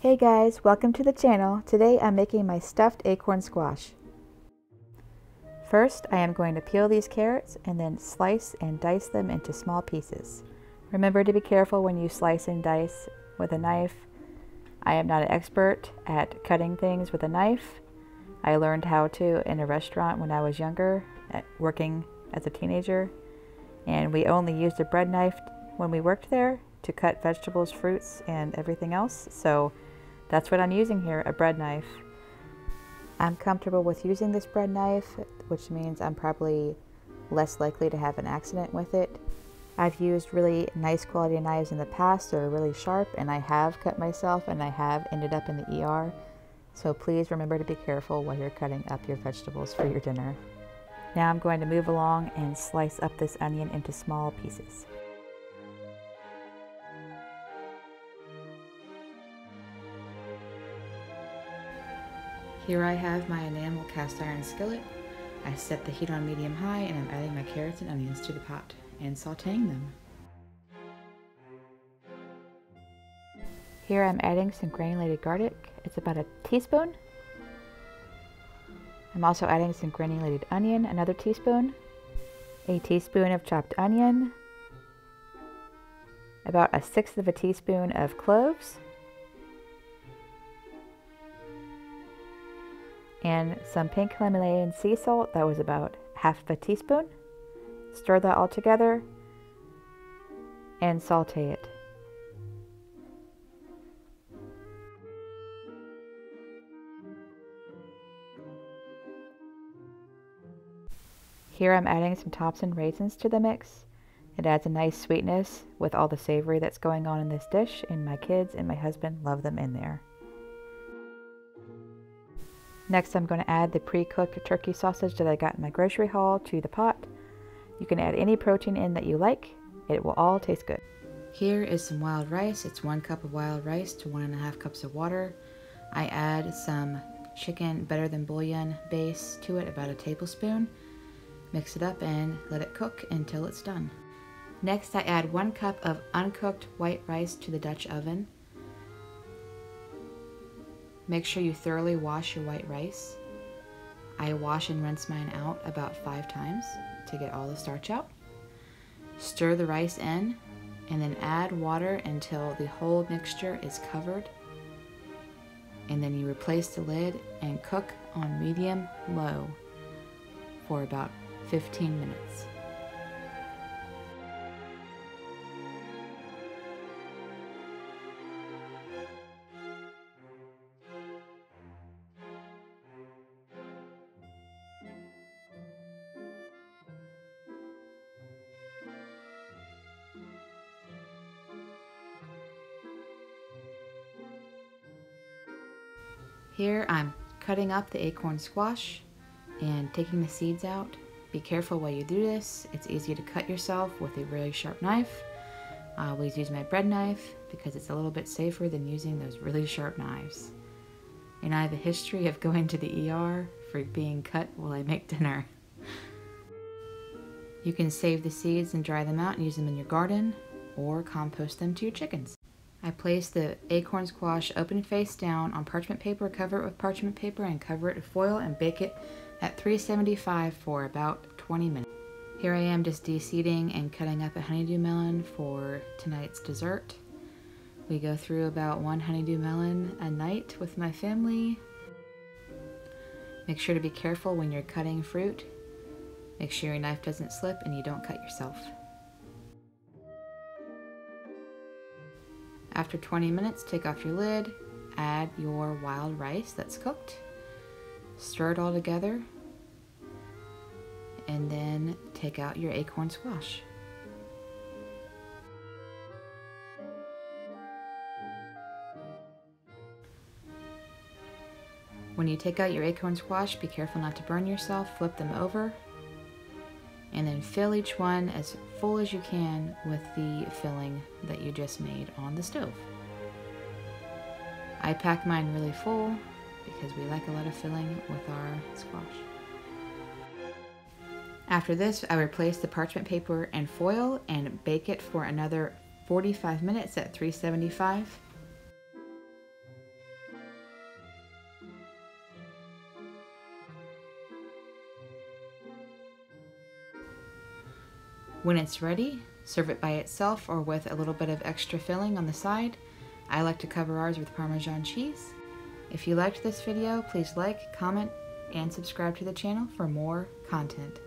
Hey guys, welcome to the channel. Today I'm making my stuffed acorn squash. First, I am going to peel these carrots and then slice and dice them into small pieces. Remember to be careful when you slice and dice with a knife. I am not an expert at cutting things with a knife. I learned how to in a restaurant when I was younger, working as a teenager, and we only used a bread knife when we worked there to cut vegetables, fruits, and everything else. So that's what I'm using here, a bread knife. I'm comfortable with using this bread knife, which means I'm probably less likely to have an accident with it. I've used really nice quality knives in the past. They're really sharp, and I have cut myself, and I have ended up in the ER. So please remember to be careful while you're cutting up your vegetables for your dinner. Now I'm going to move along and slice up this onion into small pieces. Here I have my enamel cast iron skillet. I set the heat on medium high and I'm adding my carrots and onions to the pot and sauteing them. Here I'm adding some granulated garlic. It's about a teaspoon. I'm also adding some granulated onion, another teaspoon, a teaspoon of chopped onion, about 1/6 of a teaspoon of cloves, and some pink Himalayan sea salt. That was about 1/2 teaspoon. Stir that all together and saute it. Here I'm adding some Thompson raisins to the mix. It adds a nice sweetness with all the savory that's going on in this dish, and my kids and my husband love them in there. Next, I'm going to add the pre-cooked turkey sausage that I got in my grocery haul to the pot. You can add any protein in that you like. It will all taste good. Here is some wild rice. It's 1 cup of wild rice to 1.5 cups of water. I add some chicken better than bouillon base to it, about a tablespoon. Mix it up and let it cook until it's done. Next, I add 1 cup of uncooked white rice to the Dutch oven. Make sure you thoroughly wash your white rice. I wash and rinse mine out about 5 times to get all the starch out. Stir the rice in and then add water until the whole mixture is covered. And then you replace the lid and cook on medium-low for about 15 minutes. Here I'm cutting up the acorn squash and taking the seeds out. Be careful while you do this. It's easy to cut yourself with a really sharp knife. I always use my bread knife because it's a little bit safer than using those really sharp knives. And I have a history of going to the ER for being cut while I make dinner. You can save the seeds and dry them out and use them in your garden or compost them to your chickens. I place the acorn squash open face down on parchment paper, cover it with parchment paper, and cover it with foil and bake it at 375 for about 20 minutes. Here I am just de-seeding and cutting up a honeydew melon for tonight's dessert. We go through about 1 honeydew melon a night with my family. Make sure to be careful when you're cutting fruit. Make sure your knife doesn't slip and you don't cut yourself. After 20 minutes, take off your lid, add your wild rice that's cooked, stir it all together, and then take out your acorn squash. When you take out your acorn squash, be careful not to burn yourself, flip them over, and then fill each one as full as you can with the filling that you just made on the stove. I pack mine really full because we like a lot of filling with our squash. After this, I replace the parchment paper and foil and bake it for another 45 minutes at 375. When it's ready, serve it by itself or with a little bit of extra filling on the side. I like to cover ours with Parmesan cheese. If you liked this video, please like, comment, and subscribe to the channel for more content.